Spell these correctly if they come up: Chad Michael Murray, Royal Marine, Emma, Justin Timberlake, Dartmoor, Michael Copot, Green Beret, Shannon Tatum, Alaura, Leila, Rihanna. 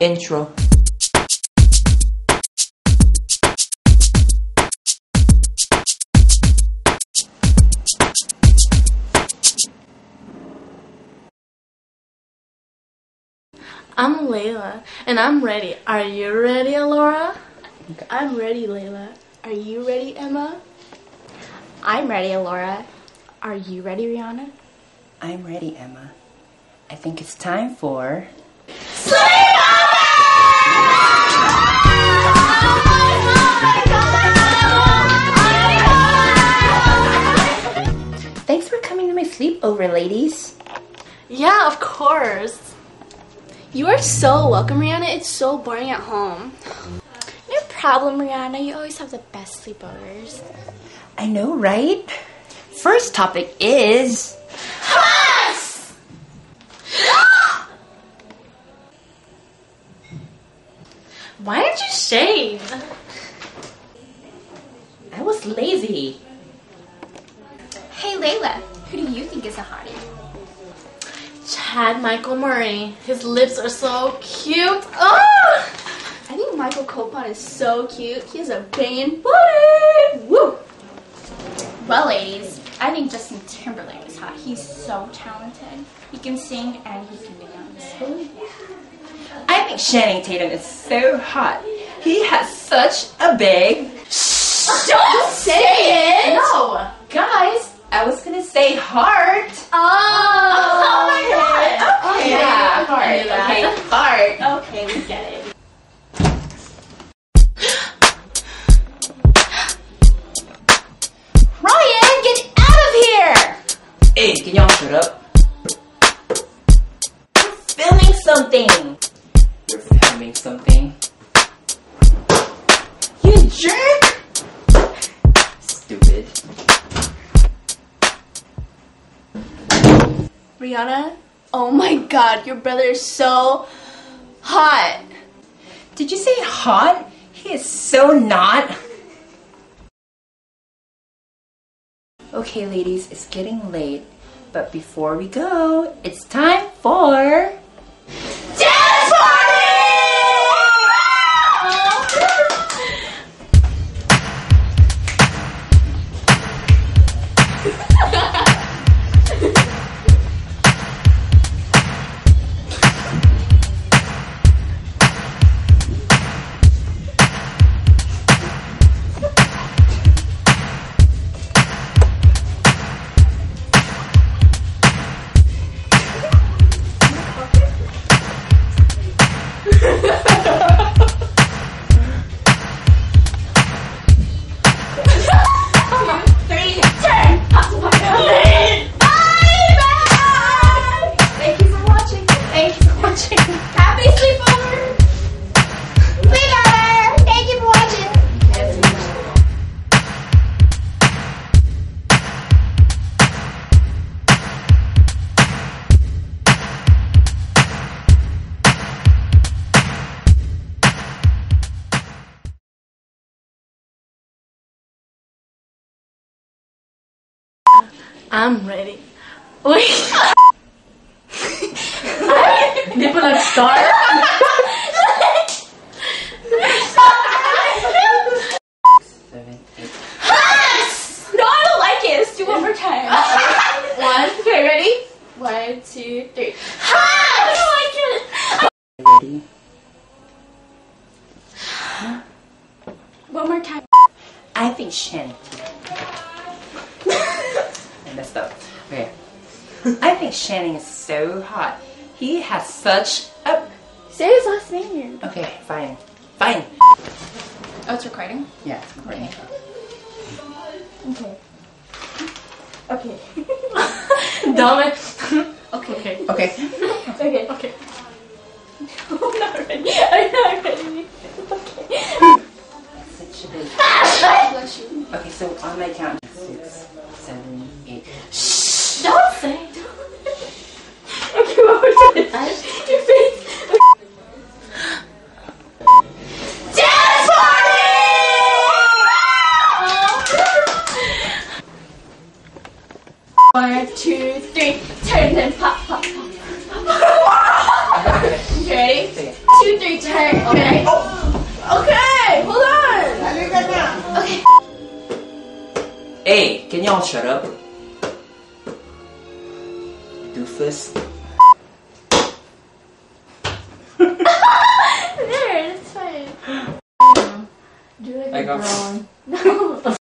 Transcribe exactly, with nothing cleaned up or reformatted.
Intro. I'm Leila, and I'm ready. Are you ready, Alaura? Okay. I'm ready, Leila. Are you ready, Emma? I'm ready, Alaura. Are you ready, Rihanna? I'm ready, Emma. I think it's time for... Thanks for coming to my sleepover, ladies. Yeah, of course. You are so welcome, Rihanna. It's so boring at home. No problem, Rihanna. You always have the best sleepovers. I know, right? First topic is... Class! Why did you shave? I was lazy. Hey, Leila. Who do you think is a hottie? Chad Michael Murray. His lips are so cute. Oh! I think Michael Copot is so cute. He has a banging body. Woo! Well, ladies, I think Justin Timberlake is hot. He's so talented. He can sing and he can dance. I think Shannon Tatum is so hot. He has such a big... Shh! Don't say it! No! Guys, I was gonna say heart. Oh! Oh my god! Okay. Yeah, heart. Okay, heart. Okay, we get it. Hey, can y'all shut up? You're filming something! You're filming something. You jerk! Stupid. Rihanna, oh my god, your brother is so hot. Did you say hot? He is so not. Okay, ladies, it's getting late, but before we go, it's time for... Dance I'm ready. Wait. Nipple and star. Seven, eight. Huss! No, I don't like it. Let's do one more time. One. Okay, ready? One, two, three. Huss! I don't like it. Ready? Huh? One more time. I think Shannon. Messed up. Okay. I think Shannon is so hot. He has such a... Say his last name here. Okay, fine. Fine. Oh, it's recording? Yeah, it's recording. Okay. Okay. Dumb it. Okay. Okay. Okay. Okay. Okay. I'm not ready. I'm not ready. Okay. Such a big... Bless you. Okay, so on my count, six, seven, eight. Shh! Don't say it! Okay, what was it? Your face! Dance party! One, two, three, turn and pop, pop, pop, pop, pop. Okay, ready? two, three, turn. Okay. Oh. Okay, hold on. I need that now. Okay. Hey, can y'all shut up? Doofus. There, that's fine. Do it like a brown. No.